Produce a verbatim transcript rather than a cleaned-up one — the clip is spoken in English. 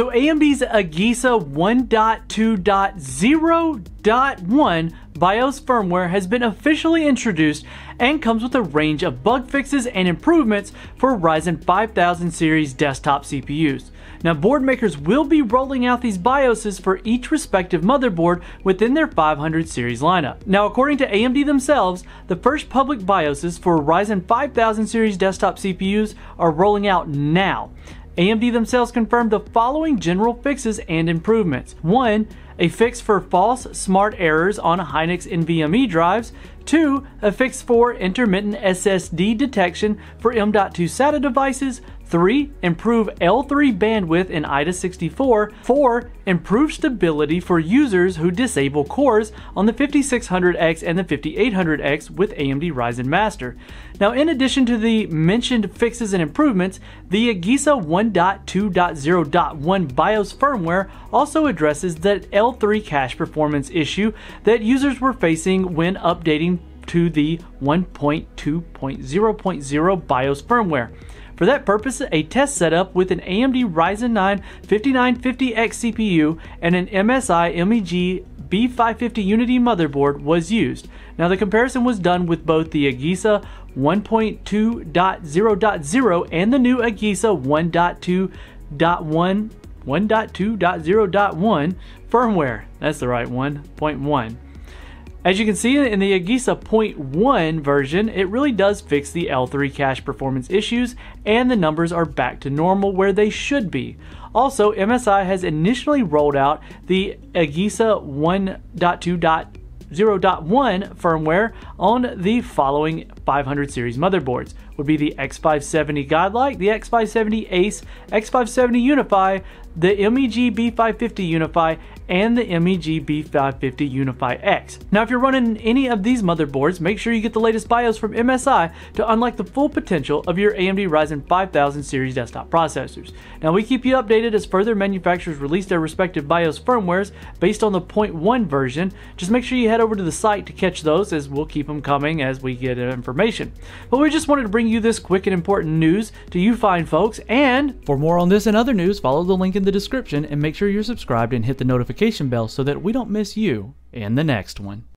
So A M D's AGESA one point two point zero point one BIOS firmware has been officially introduced and comes with a range of bug fixes and improvements for Ryzen five thousand series desktop C P Us. Now, board makers will be rolling out these BIOSes for each respective motherboard within their five hundred series lineup. Now, according to A M D themselves, the first public BIOSes for Ryzen five thousand series desktop C P Us are rolling out now. A M D themselves confirmed the following general fixes and improvements. One, a fix for false smart errors on Hynix NVMe drives. Two, a fix for intermittent S S D detection for M dot two SATA devices. Three, improve L three bandwidth in AIDA sixty-four. Four, improve stability for users who disable cores on the fifty-six hundred X and the fifty-eight hundred X with A M D Ryzen Master. Now, in addition to the mentioned fixes and improvements, the AGESA one point two point zero point one BIOS firmware also addresses that L three cache performance issue that users were facing when updating to the one point two point zero point zero BIOS firmware. For that purpose, a test setup with an A M D Ryzen nine fifty-nine fifty X C P U and an M S I MEG B five fifty Unity motherboard was used. Now, the comparison was done with both the AGESA one point two point zero point zero and the new AGESA one point two point one point two point zero point one firmware. That's the right one, point one. As you can see in the AGESA point one version, it really does fix the L three cache performance issues and the numbers are back to normal where they should be. Also, M S I has initially rolled out the AGESA one point two point zero point one firmware on the following five hundred series motherboards. Would be the X five seventy Godlike, the X five seventy Ace, X five seventy Unify, the MEG B five fifty Unify, and the MEG B five fifty Unify X. Now, if you're running any of these motherboards, make sure you get the latest BIOS from M S I to unlock the full potential of your A M D Ryzen five thousand series desktop processors. Now, we keep you updated as further manufacturers release their respective BIOS firmwares based on the point one version. Just make sure you head over to the site to catch those, as we'll keep them coming as we get information. But we just wanted to bring you this quick and important news to you fine folks, and for more on this and other news, follow the link in the description and make sure you're subscribed and hit the notification bell so that we don't miss you in the next one.